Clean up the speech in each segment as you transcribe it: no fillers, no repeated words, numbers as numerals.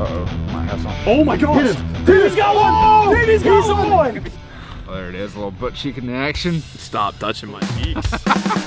Uh-oh, might have some. Oh my gosh! Davey's got one! Davey's got one! Oh, there it is, a little butt cheeking in action. Stop touching my cheeks.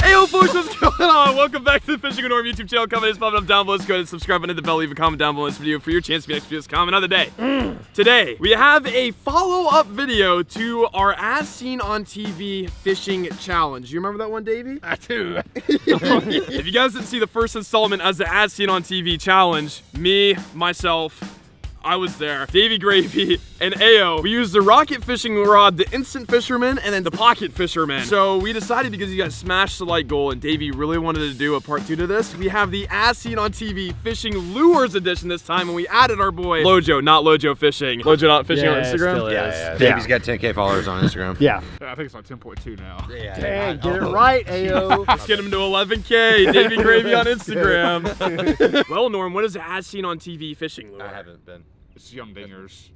Ayo, folks, what's going on? Welcome back to the Fishing with Norm YouTube channel. Comment is popping up down below. Let's go ahead and subscribe and hit the bell. Leave a comment down below in this video for your chance to be next to this comment of the day. Today, we have a follow-up video to our As Seen on TV Fishing Challenge. You remember that one, Davey? I do. If you guys didn't see the first installment as the As Seen on TV Challenge, me, myself, I was there. Davey Gravy and Ayo. We used the rocket fishing rod, the instant fisherman, and then the pocket fisherman. So we decided, because you guys smashed the like goal and Davey really wanted to do a part two to this, we have the As Seen on TV Fishing Lures edition this time, and we added our boy Lojo, not Lojo Fishing. Lojo Not Fishing on Instagram? Still is. Yeah. Davey's got 10K followers on Instagram. Yeah. I think it's on 10.2 now. Yeah, dang, get it right, Ayo. Let's get him to 11K. Davey Gravy on Instagram. Well, Norm, what is the As Seen on TV Fishing Lure? I haven't been. It's Yum Dingers.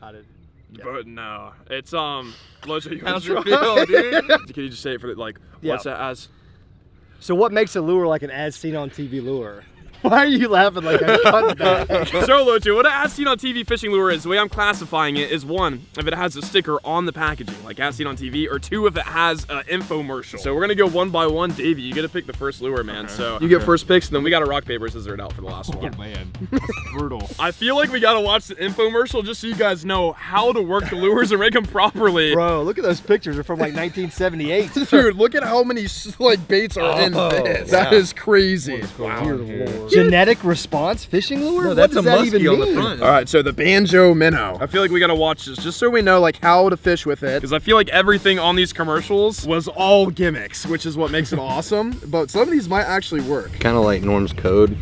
How did? Yeah. But no, it's Lojo, you want to try, dude? Can you just say it for like? Yeah. What's that as? So what makes a lure like an As Seen on TV lure? Why are you laughing like I cut that? So Lojo, what an As Seen on TV fishing lure is, the way I'm classifying it is one, if it has a sticker on the packaging, like As Seen on TV, or two, if it has an infomercial. So we're gonna go one by one. Davey, you get to pick the first lure, man. Okay. So you get first picks, and then we gotta rock, paper, scissors it out for the last one. Oh man, that's brutal. I feel like we gotta watch the infomercial just so you guys know how to work the lures and make them properly. Bro, look at those pictures, they're from like 1978. Dude, look at how many like baits are in this. Wow. That is crazy. Wow. Lord. Genetic response fishing lure? No, that's what does a muskie on the front. All right, so the Banjo Minnow. I feel like we gotta watch this just so we know like how to fish with it, because I feel like everything on these commercials was all gimmicks, which is what makes it awesome. But some of these might actually work. Kind of like Norm's code.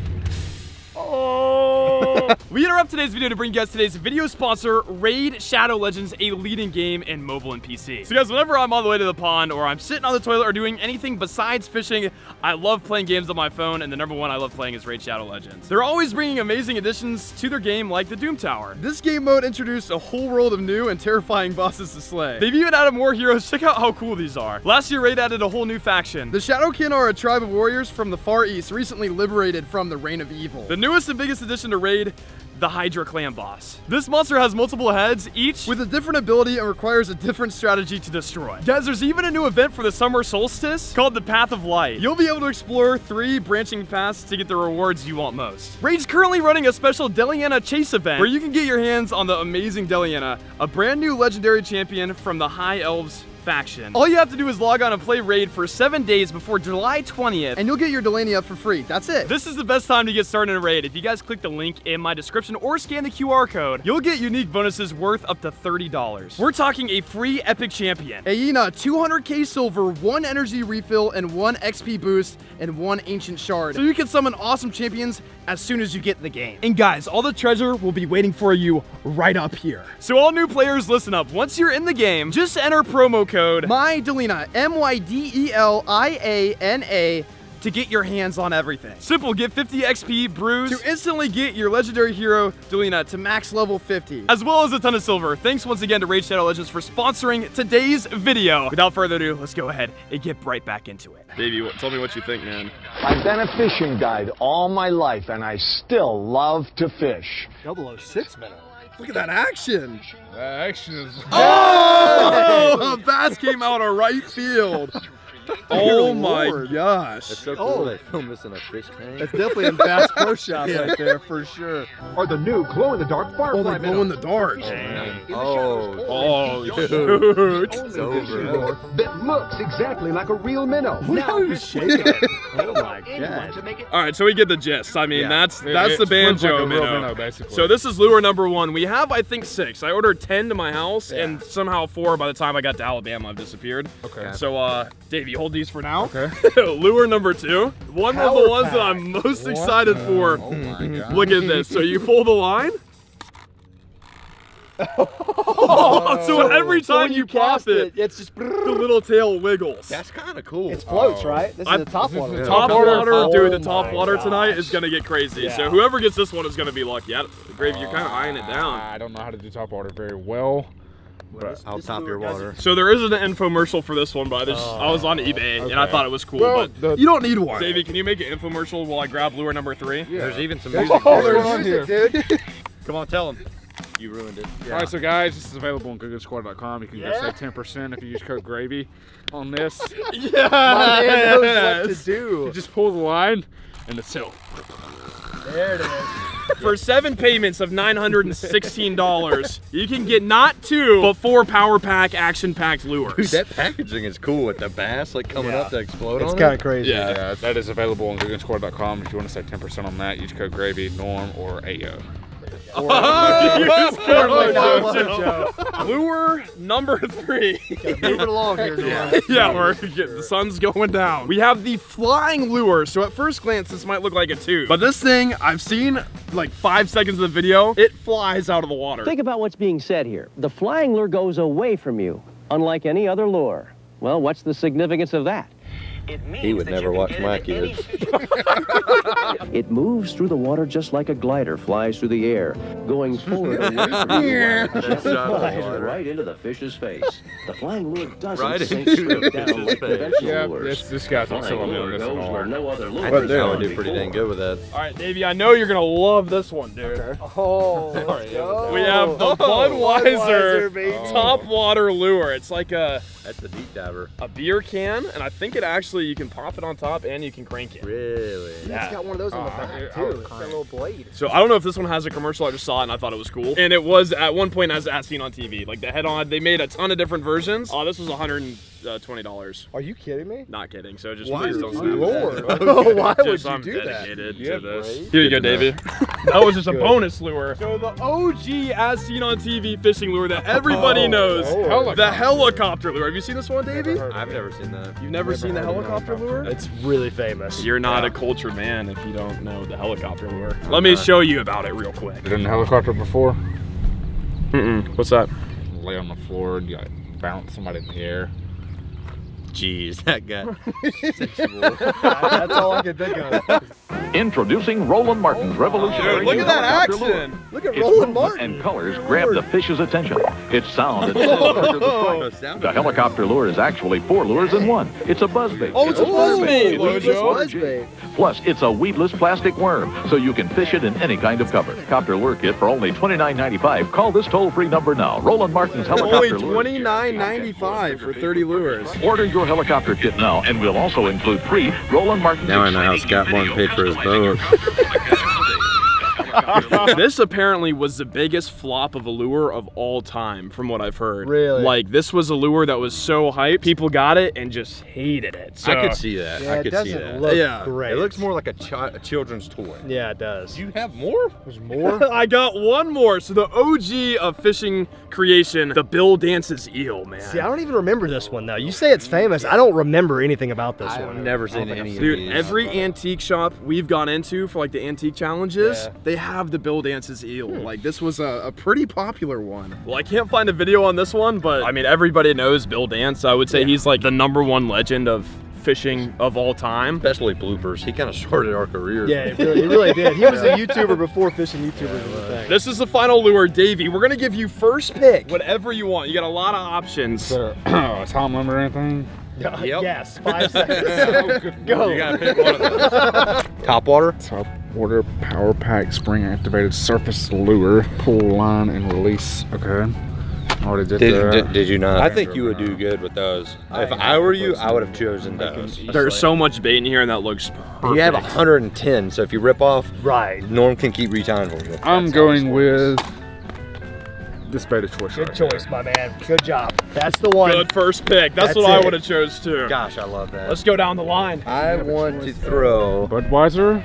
We interrupt today's video to bring you guys today's video sponsor, Raid Shadow Legends, a leading game in mobile and PC. So guys, whenever I'm on the way to the pond or I'm sitting on the toilet or doing anything besides fishing, I love playing games on my phone, and the number one I love playing is Raid Shadow Legends. They're always bringing amazing additions to their game, like the Doom Tower. This game mode introduced a whole world of new and terrifying bosses to slay. They've even added more heroes. Check out how cool these are. Last year, Raid added a whole new faction. The Shadowkin are a tribe of warriors from the Far East, recently liberated from the reign of evil. The newest and biggest addition to Raid, the Hydra Clan boss. This monster has multiple heads, each with a different ability and requires a different strategy to destroy. Guys, there's even a new event for the summer solstice called the Path of Light. You'll be able to explore 3 branching paths to get the rewards you want most. Raid's currently running a special Deliana chase event where you can get your hands on the amazing Deliana, a brand new legendary champion from the High Elves faction. All you have to do is log on and play Raid for 7 days before July 20th, and you'll get your Delania for free. That's it. This is the best time to get started in Raid. If you guys click the link in my description or scan the QR code, you'll get unique bonuses worth up to $30. We're talking a free epic champion, Aina, 200k silver, 1 energy refill, and 1 XP boost, and 1 ancient shard. So you can summon awesome champions as soon as you get in the game. And guys, all the treasure will be waiting for you right up here. So all new players, listen up. Once you're in the game, just enter promo code MYDELIANA, MYDELIANA, to get your hands on everything. Simple, get 50 XP brews to instantly get your legendary hero, Deliana, to max level 50, as well as a ton of silver. Thanks once again to Raid Shadow Legends for sponsoring today's video. Without further ado, let's go ahead and get right back into it. Davey, tell me what you think, man. I've been a fishing guide all my life, and I still love to fish. 006 minnow. Look at that action. That action is... Oh! A bass came out of right field. Oh my gosh. That's so cool. They film this in a fish tank. That's definitely in Bass Pro Shop right there for sure. Or the new glow-in-the-dark firefly. Oh, glow-in-the-dark. Oh, dude. It's over. That looks exactly like a real minnow. Now he's shaking it. Oh my god. All right, so we get the gist. I mean, that's the Banjo Minnow. So this is lure number one. We have, I think, 6. I ordered 10 to my house, and somehow 4 by the time I got to Alabama have disappeared. Okay. So, Davey, you hold these for now. Okay. Lure number 2. One Power of the ones pack. That I'm most excited for. Oh my god. Look at this. So you pull the line. So every time you cast it, it's just the little tail wiggles. That's kind of cool. It floats, right? This is the top water. The top water, dude. The top water tonight is gonna get crazy. Yeah. So whoever gets this one is gonna be lucky. Gravy, you're kind of eyeing it down. I don't know how to do top water very well. I'll top your water. So there is an infomercial for this one, but I was on eBay and I thought it was cool. Well, but you don't need one. Davey, can you make an infomercial while I grab lure number 3? Yeah. There's even some music. Oh, there's music, dude. Come on, tell them. You ruined it. Yeah. All right, so guys, this is available on GooganSquad.com. You can save 10% if you use code GRAVY on this. Yeah. My man knows what to do. You just pull the line and it's still. There it is. For 7 payments of $916, you can get not 2, but 4 power pack, action packed lures. Dude, that packaging is cool with the bass like coming up to explode on it. It's kind of crazy. Yeah. That is available on GooganSquad.com. If you want to save 10% on that, use code GRAVY, Norm, or Ayo. Lojo. Lure number 3. Okay, move it along here. The sun's going down. We have the flying lure. So at first glance, this might look like a tube, but this thing, I've seen like 5 seconds of the video. It flies out of the water. Think about what's being said here. The flying lure goes away from you, unlike any other lure. Well, what's the significance of that? It means he would never watch my kids. It moves through the water just like a glider flies through the air, going forward right into the fish's face. The flying lure doesn't sink straight down like conventional lures. This guy's also on the lure. I think that would do pretty dang good with that. All right, Davey, I know you're gonna love this one, dude. Okay. Oh, we have the Budweiser top water lure. It's like a. That's the deep diver. A beer can, and I think it actually, you can pop it on top and you can crank it. Really? Yeah. It's got one of those on the back, too. It's got a little blade. So I don't know if this one has a commercial. I just saw it and I thought it was cool. And it was, at one point, as seen on TV. Like the head-on, they made a ton of different versions. Oh, this was $120. Are you kidding me? Not kidding. So just please don't snap. Oh, why would you do that? I'm dedicated to this. Here you go, Davey. That was just a bonus lure. So the OG as seen on TV fishing lure that everybody knows, the helicopter lure. Have you seen this one, Davey? I've never seen that. You've never seen the helicopter lure? It's really famous. You're not a cultured man if you don't know the helicopter lure. Let me show you about it real quick. Been in a helicopter before? Mm-mm. What's that? Lay on the floor and you gotta bounce somebody in the air. Jeez, that guy. That's all I can think of. Introducing Roland Martin's revolutionary. Dude, look at that action! Look at Roland Martin! And colors grab the fish's attention. Its sound. The helicopter lure is actually 4 lures in one. It's a buzzbait. Oh, it's a buzzbait! Lojo. Plus, it's a weedless plastic worm, so you can fish it in any kind of cover. Helicopter lure kit for only $29.95. Call this toll-free number now. Roland Martin's helicopter lure. Only $29.95 for 30 lures. Order your helicopter kit now, and we'll also include free Roland Martin's. Now I know how Scott won't pay for his boat. This apparently was the biggest flop of a lure of all time, from what I've heard. Really? Like, this was a lure that was so hyped, people got it and just hated it. So, I could see that. Yeah, I could see that. It doesn't look great. It looks more like a children's toy. Yeah, it does. Do you have more? There's more? I got one more. So the OG of fishing creation, the Bill Dance's eel, man. See, I don't even remember this one, though. You say it's famous. I don't remember anything about this one. I've never seen any of these. Dude, every antique shop we've gone into for, like, the antique challenges, they have the Bill Dance's eel. Like, this was a pretty popular one. Well, I can't find a video on this one, but I mean, everybody knows Bill Dance. I would say he's like the #1 legend of fishing of all time. Especially bloopers. He kind of started our career. Yeah, he really did. He was a YouTuber before fishing YouTubers was a thing. This is the final lure, Davey. We're gonna give you first pick, whatever you want. You got a lot of options. So, Tom Lumber or anything? Yep. Yes, 5 seconds. Go. You gotta pick one of those. Top water? Top water, power pack, spring activated surface lure, pull line and release. Okay. Already did you not? I think you would do good with those. If I were you, I would have chosen those. There's so much bait in here and that looks perfect. You have 110, so if you rip off, Norm can keep retying for you. I'm going with this bait of choice. Good choice, my man. Good job. That's the one. Good first pick. That's what I would have chose too. Gosh, I love that. Let's go down the line. I want to throw Budweiser.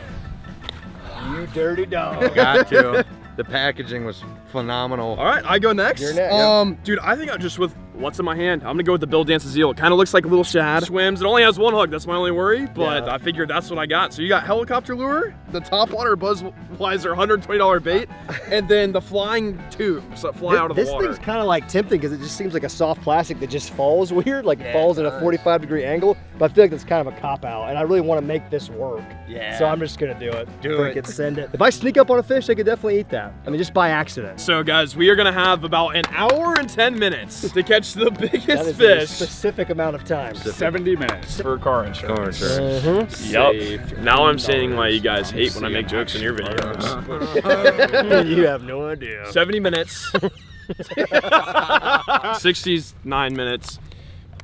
You dirty dog. Got to. The packaging was phenomenal. All right, I go next. You're next. Dude, I think I'm just with what's in my hand. I'm gonna go with the Bill Dance's eel. Kind of looks like a little shad. Swims. It only has 1 hook. That's my only worry. But I figured that's what I got. So you got helicopter lure, the top water Budweiser $120 bait, and then the flying tubes that fly out of the water. This thing's kind of like tempting because it just seems like a soft plastic that just falls weird, like it falls at a 45-degree angle. But I feel like that's kind of a cop out, and I really want to make this work. Yeah. So I'm just gonna do it. Do it. I could send it. If I sneak up on a fish, I could definitely eat that. I mean, just by accident. So guys, we are gonna have about an hour and 10 minutes to catch catch the biggest fish. A specific amount of time. 70 minutes for car insurance. Yep. Now I'm seeing why you guys hate when I make jokes in your videos. You have no idea. 70 minutes. 69 minutes.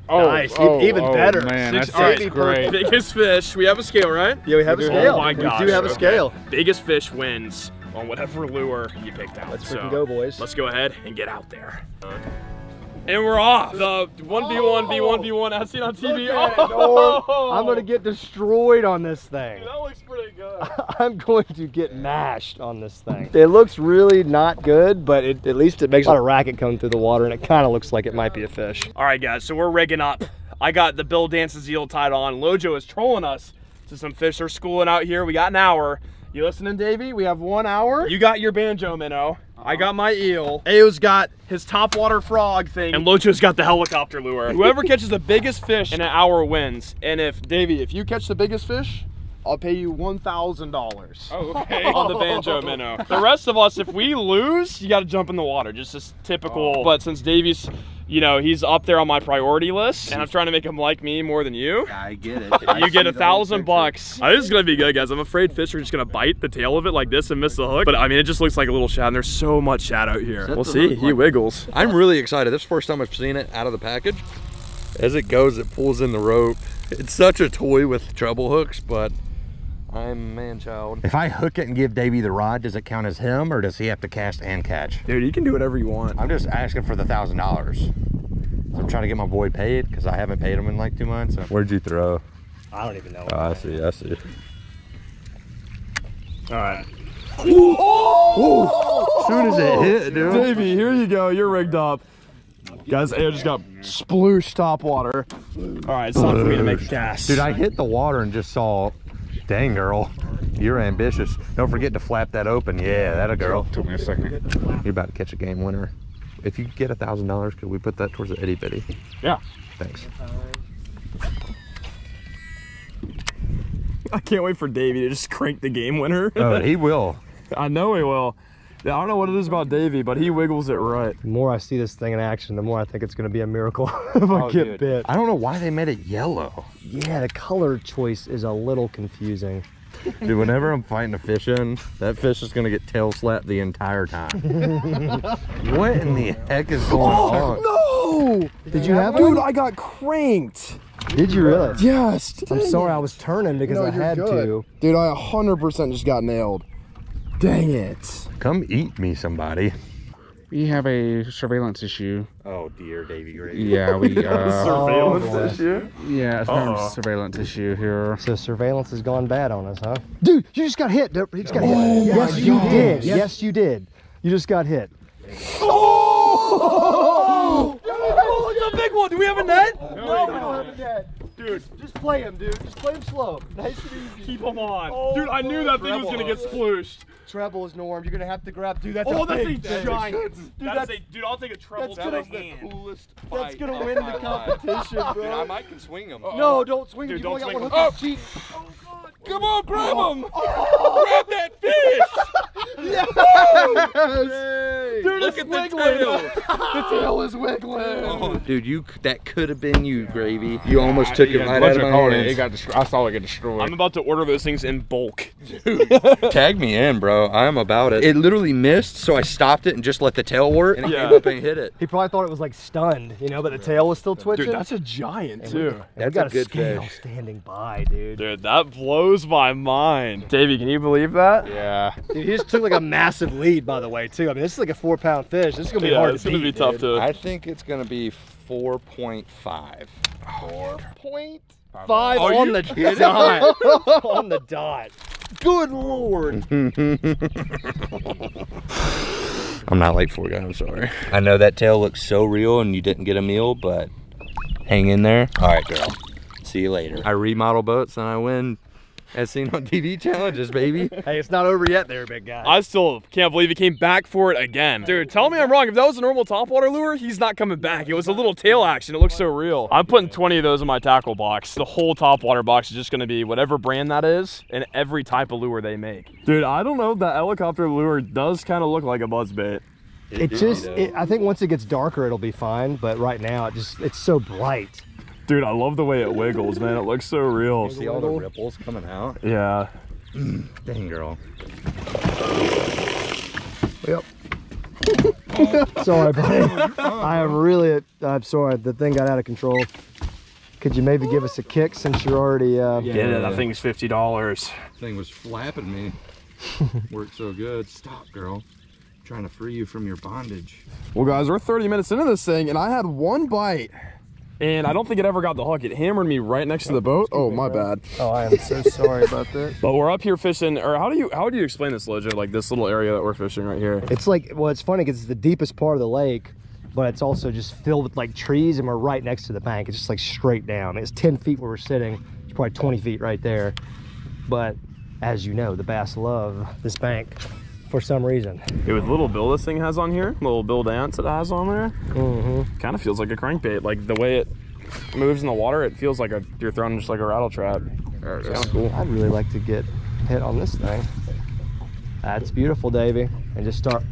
Oh, nice. Oh, even better. Man, that's great. Biggest fish. We have a scale, right? Yeah, we have a scale. Oh my gosh. We do have a scale. Biggest fish wins on whatever lure you picked out. Let's freaking go, boys. Let's go ahead and get out there. And we're off. The 1v1, v1v1 I've seen on TV. Oh. I'm going to get destroyed on this thing. Dude, that looks pretty good. I'm going to get mashed on this thing. It looks really not good, but at least it makes a lot of racket come through the water, and it kind of looks like it might be a fish. All right, guys, so we're rigging up. I got the Bill Dance's eel tied on. Lojo is trolling us to some fish. They're schooling out here. We got an hour. You listening, Davey? We have 1 hour. You got your banjo minnow. I got my eel. Ayo's got his topwater frog thing. And Lojo's got the helicopter lure. Whoever catches the biggest fish in an hour wins. And if, Davey, if you catch the biggest fish, I'll pay you $1,000. Oh, okay. On the banjo minnow. The rest of us, if we lose, you gotta jump in the water. Just this typical. But since Davey's, you know, he's up there on my priority list, and I'm trying to make him like me more than you. Yeah, I get it. You get $1,000 bucks. This is gonna be good, guys. I'm afraid fish are just gonna bite the tail of it like this and miss the hook. But I mean, it just looks like a little shad, and there's so much shad out here. We'll see, he wiggles. I'm really excited. This is the first time I've seen it out of the package. As it goes, it pulls in the rope. It's such a toy with treble hooks, but I'm man-child. If I hook it and give Davey the rod, does it count as him, or does he have to cast and catch? Dude, you can do whatever you want. I'm just asking for the $1,000. I'm trying to get my boy paid, because I haven't paid him in like 2 months. So. Where'd you throw? I don't even know. Oh, I see. All right. Ooh. Oh! As soon as it hit, dude. Davey, here you go. You're rigged up. Guys, Ayo just got splooshed top water. All right, it's time for me to make cast. Dude, I hit the water and just saw... Dang, girl, you're ambitious. Don't forget to flap that open. Yeah, that a girl. Took me a second. You're about to catch a game winner. If you get $1,000, could we put that towards the itty bitty? Yeah. Thanks. I can't wait for Davey to just crank the game winner. Oh, he will. I know he will. Yeah, I don't know what it is about Davey, but he wiggles it right. The more I see this thing in action, the more I think it's going to be a miracle if I get bit. I don't know why they made it yellow. Yeah, the color choice is a little confusing. Dude, whenever I'm fighting a fish in, that fish is going to get tail slapped the entire time. What in the heck is going on? No! Did you have one? Dude, I got cranked. Did you really? Yes. I'm sorry, I was turning because I had to. Dude, I 100% just got nailed. Dang it. Come eat me, somebody. We have a surveillance issue. Oh, dear, Davey Gravy. Yeah, we... surveillance issue? Yeah, it's a surveillance issue here. So surveillance has gone bad on us, huh? Dude, you just got hit. You just got hit. Yes, you did. Yes, you did. You just got hit. Oh! Oh, it's a big one. Do we have a net? No, we don't have a net. Dude, just play him, dude. Just play him slow. Nice and easy. Keep him on. Oh, dude, I knew that thing was going to get splooshed. Treble is Norm. You're going to have to grab. Dude, that's a giant. Dude, I'll take a treble. That's the coolest fight. That's going to win the competition, bro. Dude, I might can swing him. No, don't swing him. Dude, don't swing him. Oh, God. Come on, grab him. Grab that fish. Yes. Dude, look at the tail. The tail is wiggling. Oh. Dude, that could have been you, Gravy. You almost took it right out of my hands. It got destroyed. I saw it get destroyed. I'm about to order those things in bulk. Dude, tag me in, bro. I'm about it. It literally missed, so I stopped it and just let the tail work, and it came up and hit it. He probably thought it was like stunned, you know, but the tail was still twitching. Dude, that's a giant, too. That's got a good scale standing by, dude. Dude, that blows my mind. Davey, can you believe that? Yeah. Dude, he just took like a massive lead, by the way, too. I mean, this is like a 4-pound fish. This is gonna be hard. It's gonna be tough to. I think it's gonna be 4.5. 4.5 on the dot. On the dot. Good lord. I'm not late for you. I'm sorry. I know that tail looks so real, and you didn't get a meal, but hang in there. All right, girl. See you later. I remodel boats and I win. As seen on TV challenges, baby. Hey, it's not over yet there, big guy. I still can't believe he came back for it again. Dude, tell me I'm wrong. If that was a normal topwater lure, he's not coming back. It was a little tail action. It looks so real. I'm putting 20 of those in my tackle box. The whole topwater box is just going to be whatever brand that is and every type of lure they make. Dude, I don't know. That helicopter lure does kind of look like a buzzbait. It just, I think once it gets darker, it'll be fine. But right now, it's so bright. Dude, I love the way it wiggles, man. It looks so real. See all the ripples coming out? Yeah. Dang, girl. Yep. Sorry, buddy. I am really, I'm sorry. The thing got out of control. Could you maybe give us a kick since you're already... Get it. I think it's $50. Thing was flapping me. Worked so good. Stop, girl. I'm trying to free you from your bondage. Well, guys, we're 30 minutes into this thing, and I had one bite. And I don't think it ever got the hook. It hammered me right next to the boat. Oh, my bad. Oh, I am so sorry about that. But we're up here fishing, or how do you explain this, Lojo? Like this little area that we're fishing right here. It's like, well, it's funny because it's the deepest part of the lake, but it's also just filled with like trees, and we're right next to the bank. It's just like straight down. It's 10 feet where we're sitting. It's probably 20 feet right there. But as you know, the bass love this bank for some reason. Dude, with little Bill this thing has on here, little Bill Dance that has on there, kind of feels like a crankbait. Like the way it moves in the water, it feels like you're throwing just like a rattle trap. Sounds cool. I'd really like to get hit on this thing. That's beautiful, Davey. And just start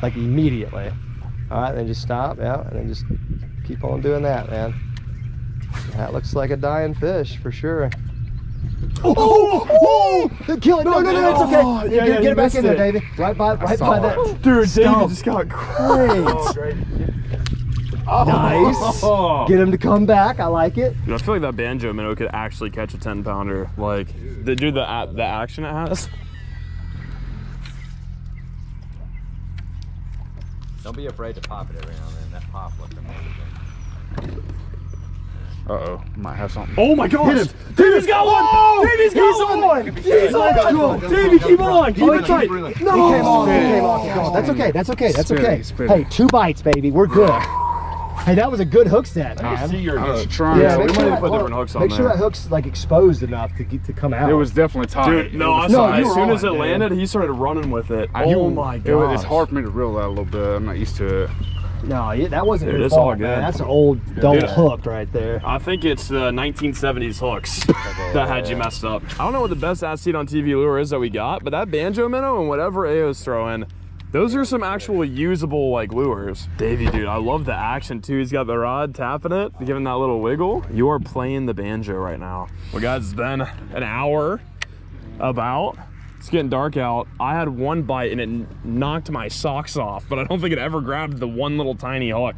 like immediately. All right, then just stop, yeah, and then just keep on doing that, man. That looks like a dying fish for sure. Oh! Kill it! No, no, no, no, it's okay. Oh, yeah, get it back in there, Davey. Right by that. Dude, Davey just got great. Oh. Nice. Oh. Get him to come back. I like it. Dude, I feel like that Banjo Minnow could actually catch a 10-pounder. Like, the action it has. Don't be afraid to pop it every now and then. That pop looked amazing. Uh-oh, might have something. Oh my gosh! Hit him. Davey's got one! Oh, Davey's got one! He's on! Davey, keep on! Keep it tight! No! He came on, he came on. That's okay, that's okay, that's okay. Hey, 2 bites, baby, we're good. Hey, that was a good hook set, man. I see your hook. Yeah, we might have put different hooks on there. Make sure that hook's like exposed enough to come out. It was definitely tight. Dude, no, I saw it. As soon as it landed, he started running with it. Oh my gosh. It's hard for me to reel that a little bit. I'm not used to it. No, that wasn't your fault, man. That's an old dull hook right there. I think it's the 1970s hooks that had you messed up. I don't know what the best ass seat on TV lure is that we got, but that Banjo Minnow and whatever Ayo's throwing, those are some actual usable like lures. Davey, dude, I love the action too. He's got the rod tapping it, giving that little wiggle. You are playing the banjo right now. Well, guys, it's been an hour about. It's getting dark out. I had one bite and it knocked my socks off, but I don't think it ever grabbed the one little tiny hook.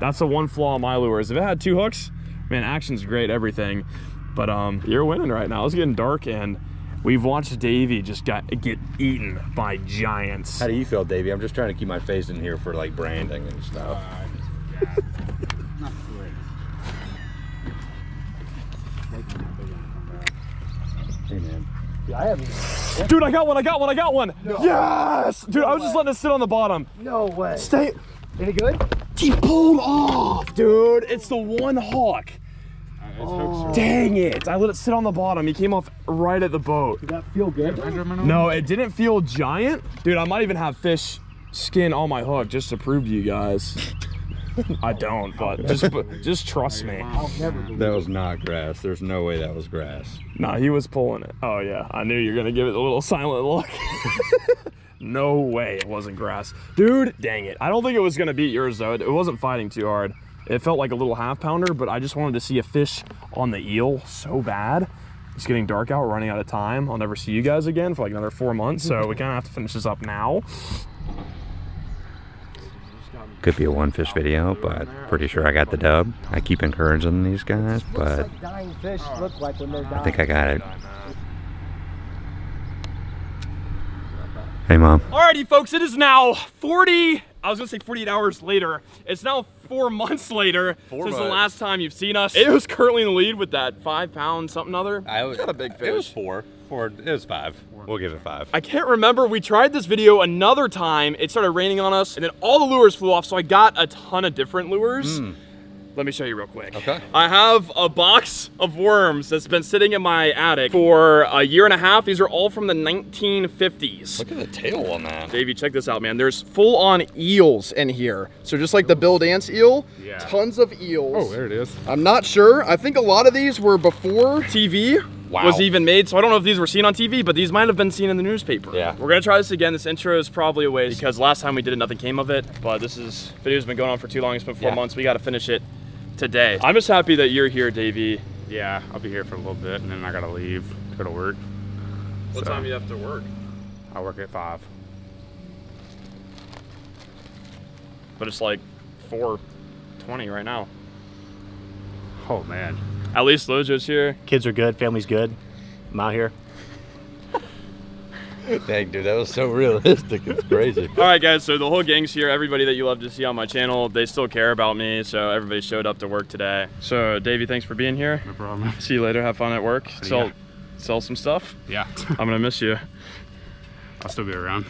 That's the one flaw in my lures. If it had 2 hooks, man, action's great, everything. But you're winning right now. It's getting dark and we've watched Davey just get eaten by giants. How do you feel, Davey? I'm just trying to keep my face in here for like branding and stuff. Not great. Hey, man. Yeah, dude, I got one. No. Yes! Dude, no I was way. Just letting it sit on the bottom. No way. Stay. Any good? He pulled off, dude. It's the one hawk. Oh. Dang it. I let it sit on the bottom. He came off right at the boat. Did that feel good? No, it didn't feel giant. Dude, I might even have fish skin on my hook just to prove to you guys. I don't, but just trust me. That was not grass. There's no way that was grass. Nah, he was pulling it. Oh yeah, I knew you were gonna give it a little silent look. No way it wasn't grass. Dude, dang it. I don't think it was gonna beat yours though. It wasn't fighting too hard. It felt like a little half pounder, but I just wanted to see a fish on the eel so bad. It's getting dark out, we're running out of time. I'll never see you guys again for like another 4 months, so we kinda have to finish this up now. Could be a one fish video, but pretty sure I got the dub. I keep encouraging these guys, but I think I got it. Hey, Mom. Alrighty, folks, it is now 48 hours later. It's now 4 months later since the last time you've seen us. It was currently in the lead with that 5 pound something other. I got a big fish. It was 4. It was 5. We'll give it 5. I can't remember. We tried this video another time. It started raining on us, and then all the lures flew off, so I got a ton of different lures. Let me show you real quick. Okay. I have a box of worms that's been sitting in my attic for a year and a half. These are all from the 1950s. Look at the tail on that. Davey, check this out, man. There's full-on eels in here. So just like the Bill Dance eel, tons of eels. Oh, there it is. I'm not sure. I think a lot of these were before TV. was even made. So I don't know if these were seen on TV, but these might have been seen in the newspaper. Yeah. We're going to try this again. This intro is probably a waste because last time we did it, nothing came of it. But this is, video's been going on for too long. It's been 4 months. We got to finish it today. I'm just happy that you're here, Davey. Yeah, I'll be here for a little bit and then I got to leave, go to work. What time do you have to work? I work at 5. But it's like 4:20 right now. Oh man. At least Lojo's here. Kids are good, family's good. I'm out here. Dang dude, that was so realistic, it's crazy. All right guys, so the whole gang's here. Everybody that you love to see on my channel, they still care about me, so everybody showed up to work today. So Davey, thanks for being here. No problem. See you later, have fun at work. Sell some stuff. Yeah. I'm gonna miss you. I'll still be around.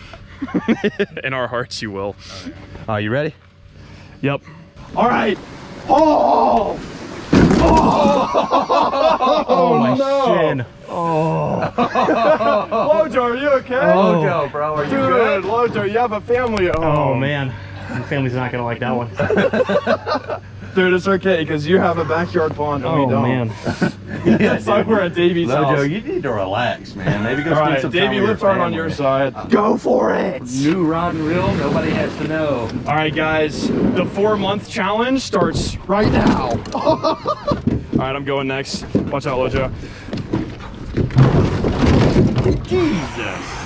In our hearts you will. You ready? Yep. All right. Oh! Oh, oh my shin. Oh. Lojo, are you okay? Oh. Lojo, bro, are you good? Dude, Lojo, you have a family at home. Oh man, my family's not gonna like that one. Dude, it's okay because you have a backyard pond and we don't. Man. It's like we're at Davey's house. Lojo, you need to relax, man. Maybe go spend some time with your family. Davey, we're fine on your side. Go for it! New rod and reel, nobody has to know. All right, guys, the 4-month challenge starts right now. All right, I'm going next. Watch out, Lojo. Jesus.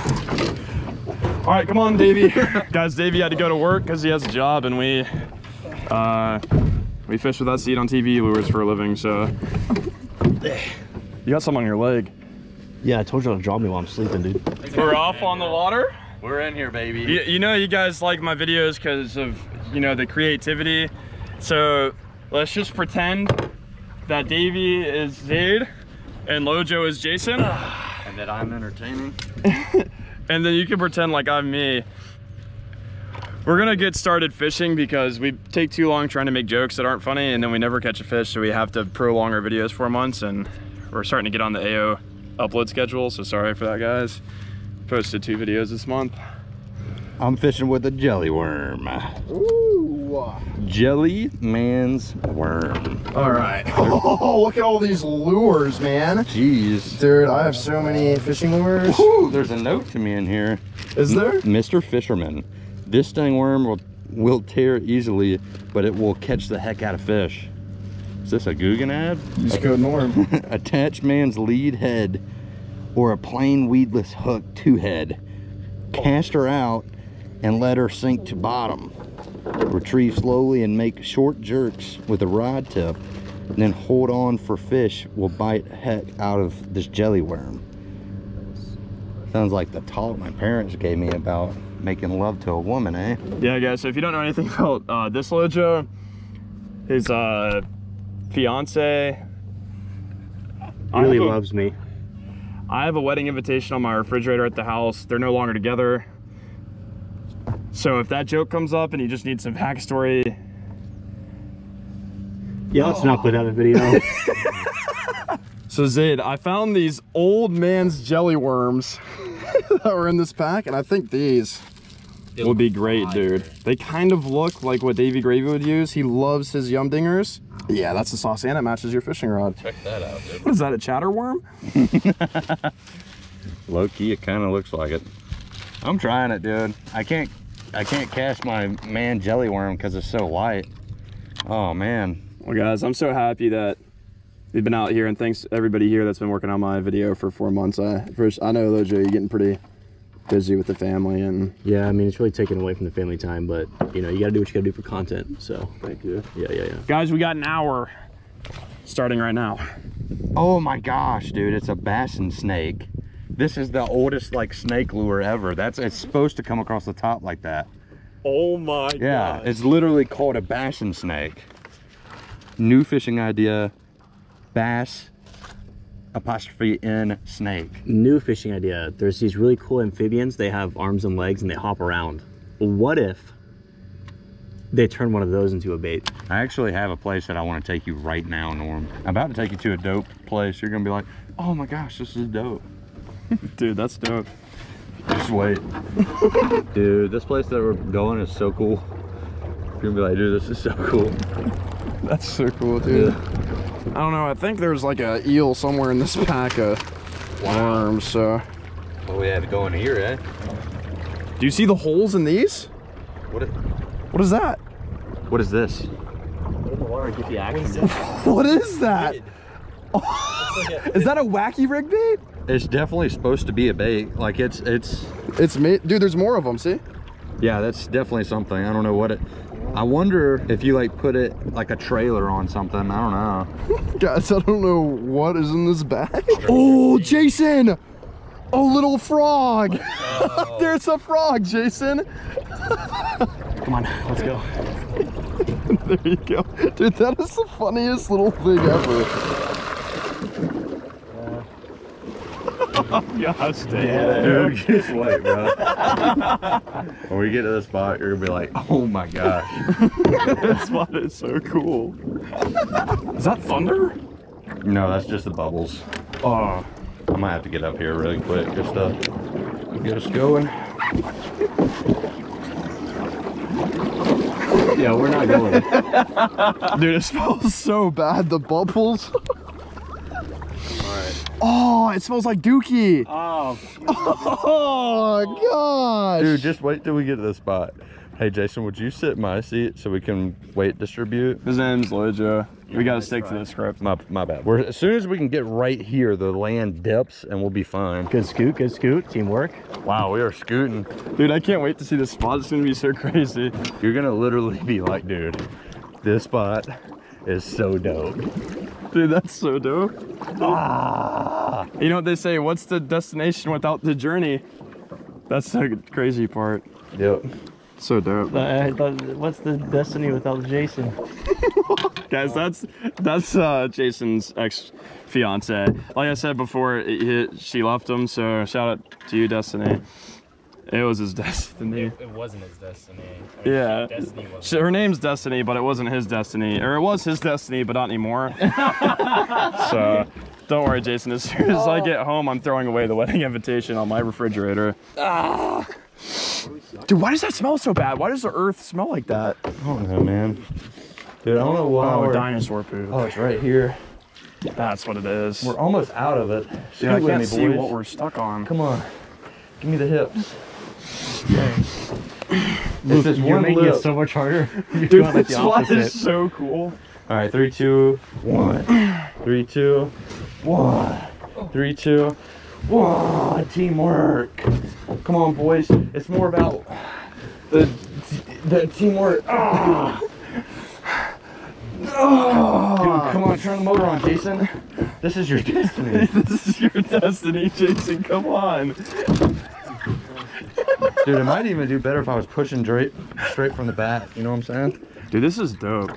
All right, come on, Davey. Guys, Davey had to go to work because he has a job and we fish without seat on TV lures for a living, so. You got something on your leg. Yeah, I told you to draw me while I'm sleeping, dude. We're off on the water. We're in here, baby. You know you guys like my videos because of, you know, the creativity. So let's just pretend that Davey is Zayd and Lojo is Jason. And that I'm entertaining. And then you can pretend like I'm me. We're gonna get started fishing because we take too long trying to make jokes that aren't funny and then we never catch a fish, so we have to prolong our videos for months and we're starting to get on the Ayo upload schedule, so sorry for that guys. Posted 2 videos this month. I'm fishing with a jelly worm. Ooh. Jelly man's worm. All right. Oh, look at all these lures, man. Jeez. Dude, I have so many fishing lures. Ooh, there's a note to me in here. Is there? Mr. Fisherman. This stinging worm will tear easily, but it will catch the heck out of fish. Is this a Googan ad? He's a good worm. Attach man's lead head or a plain weedless hook to head. Cast her out and let her sink to bottom. Retrieve slowly and make short jerks with a rod tip, and then hold on for fish will bite the heck out of this jelly worm. Sounds like the talk my parents gave me about making love to a woman, eh? Yeah, guys, so if you don't know anything about this Lojo, his fiance really loves me. I have a wedding invitation on my refrigerator at the house. They're no longer together. So if that joke comes up and you just need some backstory. Yeah, let's not put out a video. So Zayd, I found these old man's jelly worms that were in this pack, and I think these would be great, dude. They kind of look like what Davey Gravy would use. He loves his Yum Dingers. Yeah, that's the sauce, and it matches your fishing rod. Check that out, dude. What is that, a chatter worm? Low key, it kind of looks like it. I'm trying it, dude. I can't cast my man jelly worm because it's so light. Oh man. Well, guys, I'm so happy that we've been out here, and thanks to everybody here that's been working on my video for 4 months. I know, Lojo, you're getting pretty busy with the family, and yeah, I mean, it's really taken away from the family time, but you know, you gotta do what you gotta do for content, so. Thank you. Yeah. Guys, we got an hour starting right now. Oh my gosh, dude, it's a bassin snake. This is the oldest like snake lure ever. It's supposed to come across the top like that. Oh my god. Yeah, it's literally called a bassin snake. New fishing idea. Bass apostrophe N snake. New fishing idea. There's these really cool amphibians. They have arms and legs and they hop around. What if they turn one of those into a bait? I actually have a place that I want to take you right now, Norm. I'm about to take you to a dope place. You're going to be like, oh my gosh, this is dope. Dude, that's dope. Just wait. Dude, this place that we're going is so cool. You're going to be like, dude, this is so cool. That's so cool, dude. Yeah. I don't know, I think there's like a eel somewhere in this pack of worms, so. Well, we had to go in here, eh? Do you see the holes in these? What is that? What is this? Get in the water and get the action. What is that? Is that a wacky rig bait? It's definitely supposed to be a bait. Like it's made, dude, there's more of them, see? Yeah, that's definitely something. I don't know what it, I wonder if you like put it like a trailer on something. I don't know. Guys, I don't know what is in this bag. Oh, Jason, a little frog. Oh. There's a frog, Jason. Come on, let's go. There you go. Dude, that is the funniest little thing ever. Yeah, stay there. Dude, just wait, bro. When we get to the spot, you're gonna be like, oh my gosh. That spot is so cool. Is that thunder? No, that's just the bubbles. Oh. I might have to get up here really quick just to get us going. Yeah, we're not going. Dude, it smells so bad, the bubbles. Alright. Oh, it smells like dookie. Oh. Oh, gosh. Dude, just wait till we get to the spot. Hey, Jason, would you sit in my seat so we can weight distribute? His name's Lojo. We got to stick to the script. My bad. We're, as soon as we can get right here, the land dips and we'll be fine. Good scoot, teamwork. Wow, we are scooting. Dude, I can't wait to see this spot. It's going to be so crazy. You're going to literally be like, dude, this spot is so dope. Dude, that's so dope. Ah. You know what they say, what's the destination without the journey? That's the crazy part. Yep. So dope. What's the destiny without Jason? Guys, that's Jason's ex-fiance. Like I said before, she left him, so shout out to you, Destiny. It was his destiny. It wasn't his destiny. I mean, yeah. Destiny wasn't her name's Destiny, but it wasn't his destiny. Or it was his destiny, but not anymore. So, don't worry, Jason. As soon as I get home, I'm throwing away the wedding invitation on my refrigerator. Ah! Dude, why does that smell so bad? Why does the earth smell like that? I don't know, man. Dude, I don't know why. Oh, dinosaur poop. Oh, it's right here. That's what it is. We're almost out of it. Dude, I can't see what we're stuck on. Come on. Give me the hips. This is one making it so much harder. Dude, like this spot is so cool. All right, 3, 2, 1. 3, 2, 1. 3, 2, 1. Teamwork. Come on, boys. It's more about the teamwork. Ah. Oh. Dude, come on, turn the motor on, Jason. This is your destiny. This is your destiny, Jason. Come on. Dude, it might even do better if I was pushing straight from the bat. You know what I'm saying? Dude, this is dope.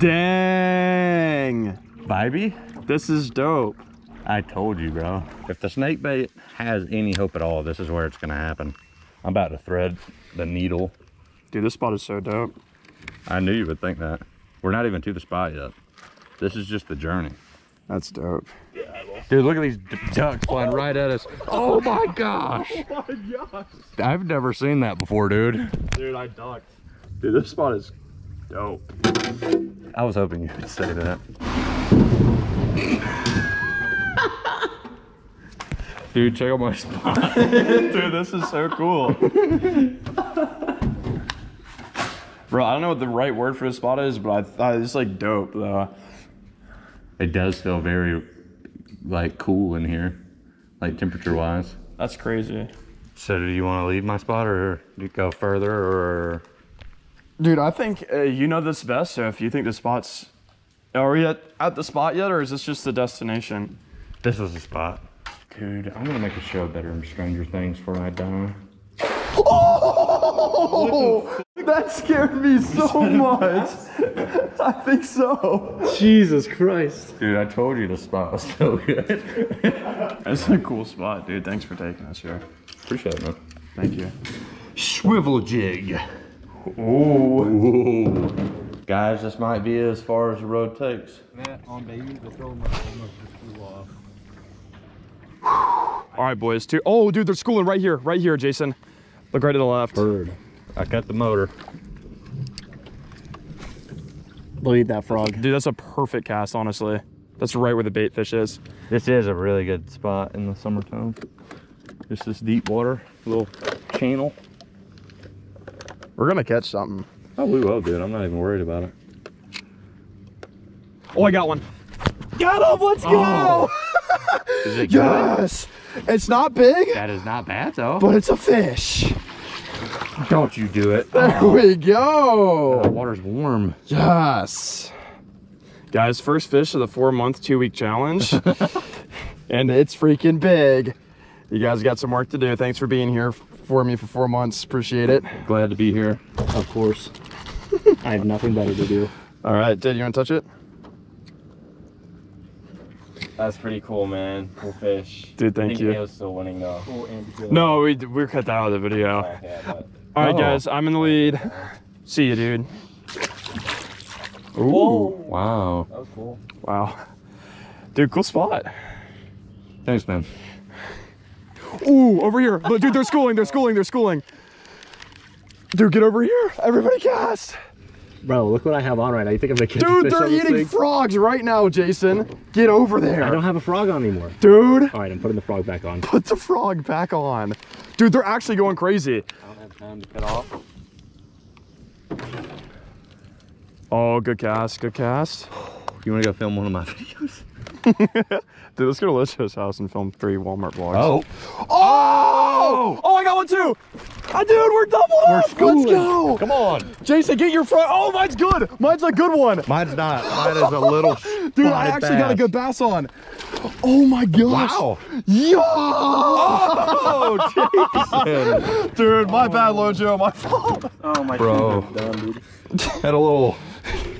Dang. Baby? This is dope. I told you, bro. If the snake bait has any hope at all, this is where it's going to happen. I'm about to thread the needle. Dude, this spot is so dope. I knew you would think that. We're not even to the spot yet. This is just the journey. That's dope. Dude, look at these ducks flying right at us. Oh my gosh. Oh my gosh. I've never seen that before, dude. Dude, I ducked. Dude, this spot is dope. I was hoping you would say that. Dude, check out my spot. Dude, this is so cool. Bro, I don't know what the right word for this spot is, but I thought it's like dope though. It does feel very like cool in here, like temperature wise. That's crazy. So do you want to leave my spot or do you go further or? Dude, I think you know this best. So if you think the spot's, are we at the spot yet or is this just the destination? This is the spot. Dude, I'm gonna make a show better than Stranger Things before I die. Oh! That scared me so much. I think so. Jesus Christ. Dude, I told you the spot was so good. That's a cool spot, dude. Thanks for taking us here. Appreciate it, man. Thank you. Swivel jig. Oh. Guys, this might be as far as the road takes. Matt, on baby, the throw much flew off. All right, boys. Oh, dude, they're schooling right here, Jason. Look right to the left. Bird. I cut the motor. They'll eat that frog. Dude, that's a perfect cast, honestly. That's right where the bait fish is. This is a really good spot in the summertime. Just this deep water, little channel. We're gonna catch something. Oh, we will, dude. I'm not even worried about it. Oh, I got one. Got him, let's go! Is it good? Yes! It's not big. That is not bad, though. But it's a fish. Don't you do it. There we go. Oh, the water's warm. Yes. Guys, first fish of the 4-month, 2-week challenge. And it's freaking big. You guys got some work to do. Thanks for being here for me for 4 months. Appreciate it. Glad to be here. Of course. I have nothing better to do. All right, Ted, you want to touch it? That's pretty cool, man. Cool fish. Dude, thank you. I think Ayo's still winning, though. No, we cut that out of the video. All right, yeah, all right, guys, I'm in the lead. See you, dude. Ooh, whoa. Wow. That was cool. Wow. Dude, cool spot. Thanks, man. Ooh, over here. Look, dude, they're schooling, they're schooling, they're schooling. Dude, get over here. Everybody cast. Bro, look what I have on right now. You think I'm gonna catch a fish on this thing? Dude, they're eating frogs right now, Jason. Get over there. I don't have a frog on anymore. Dude. All right, I'm putting the frog back on. Put the frog back on. Dude, they're actually going crazy. I don't have time to cut off. Oh, good cast, good cast. You wanna go film one of my videos? Dude, let's go to Lojo's house and film 3 Walmart vlogs. Oh. Oh! Oh, I got one too! Dude, we're double up! Let's go! Come on! Jason, get your front. Oh, mine's good! Mine's a good one! Mine's not. Mine is a little dude, I actually got a good bass on. Oh my gosh! Wow! Yo! Oh, Jason! Dude, my bad, Lojo. My fault. Oh my god. Bro. Dude. Had a little...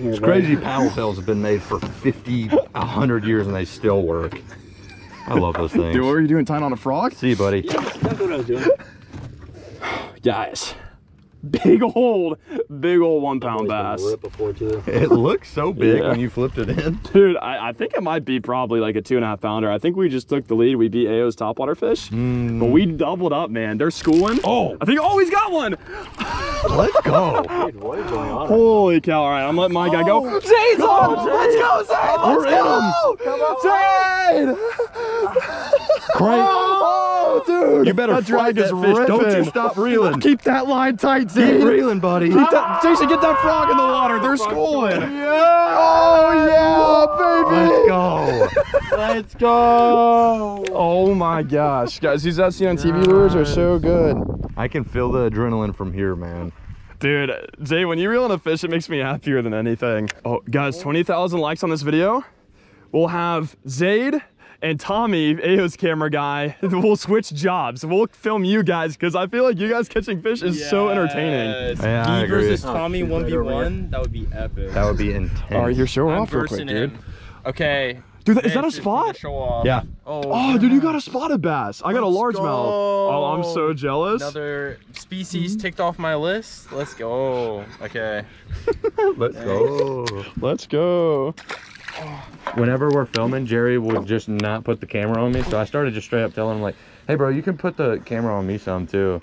It's crazy paddle tails have been made for 50, 100 years and they still work. I love those things. Dude, what were you doing? Tying on a frog? See you, buddy. Yeah, that's what I was doing. Guys, big old 1 pound bass. It looks so big when you flipped it in. Dude, I think it might be probably like a 2.5 pounder. I think we just took the lead. We beat Ayo's topwater fish, but we doubled up, man. They're schooling. Oh, I think, oh, he's got one. Let's go. Dude, what is going on? Holy cow. All right, I'm letting my guy go. Zane's on. Zane. Let's go, Zane. Let's go. Come on. Zane. Crank. Oh, dude. You better drag this fish. Don't you stop reeling. Keep that line tight, Zane. Keep reeling, buddy. Keep that, Jason, get that frog in the water. They're schooling. Yeah. Oh, yeah, baby. Let's go. Let's go. Oh, my gosh. Guys, these I've seen on TV lures are so good. I can feel the adrenaline from here, man. Dude, Zay, when you reel in a fish, it makes me happier than anything. Oh, guys, 20,000 likes on this video. We'll have Zayd and Tommy, Ayo's camera guy. We'll switch jobs. We'll film you guys, because I feel like you guys catching fish is so entertaining. Yeah, I agree. Versus Tommy 1v1, that would be epic. That would be intense. All right, you're showing off real quick, dude. Okay. Dude, is that a spot? Yeah. Oh, dude, you got a spotted bass. I got a largemouth. Oh, I'm so jealous. Another species ticked off my list. Let's go. Okay. Let's go. Let's go. Whenever we're filming, Jerry would just not put the camera on me. So I started just straight up telling him, like, hey, bro, you can put the camera on me some, too.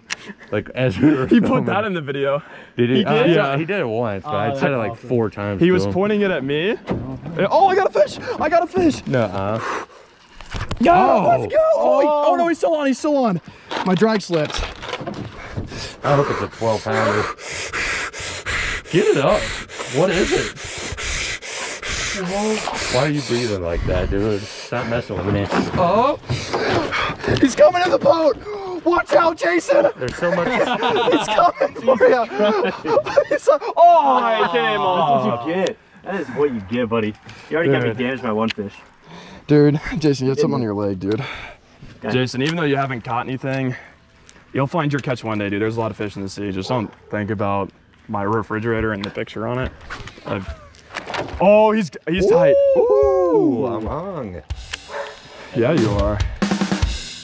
Like, as we were filming. Put that in the video. Did he? He did? Yeah, he did it once, but I said it like 4 times. He was pointing it at me. Oh, I got a fish. I got a fish. Nuh-uh. Yo, let's go. Oh, no, he's still on. He's still on. My drag slipped. I hope it's a 12 pounder. Get it up. What is it? Why are you breathing like that, dude? Stop messing with me. Oh. He's coming in the boat! Watch out, Jason! There's so much. He's coming for you! Oh, it came off! That's what you get. That is what you get, buddy. You already got me damaged by one fish. Dude, Jason, you had something on your leg, dude. Jason, even though you haven't caught anything, you'll find your catch one day, dude. There's a lot of fish in the sea. Just don't think about my refrigerator and the picture on it. Oh, he's tight. Ooh, I'm hung. Yeah, you are.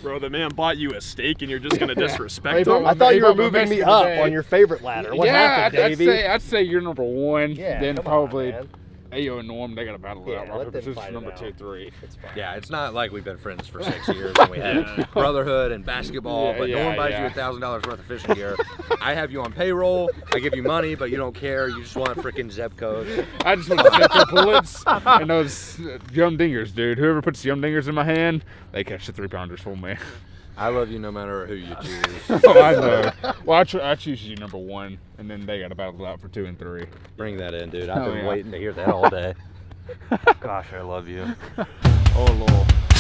Bro, the man bought you a steak and you're just gonna disrespect him. I thought you were moving me up on your favorite ladder. What happened, Davey? I'd say you're number 1. Yeah, then probably Ayo and Norm, they got to battle it out. Rock, paper, scissors, number 2, 3. It's fine. Yeah, it's not like we've been friends for 6 years and we had brotherhood and basketball, but Norm buys you $1,000 worth of fishing gear. I have you on payroll. I give you money, but you don't care. You just want freaking Zebco. I just want Zebco bullets and those Yum Dingers, dude. Whoever puts the Yum Dingers in my hand, they catch the 3-pounders for me. I love you no matter who you choose. Oh, I know. Well, I choose you number 1, and then they got to battle out for 2 and 3. Bring that in, dude. I've been waiting to hear that all day. Gosh, I love you. Oh, Lord.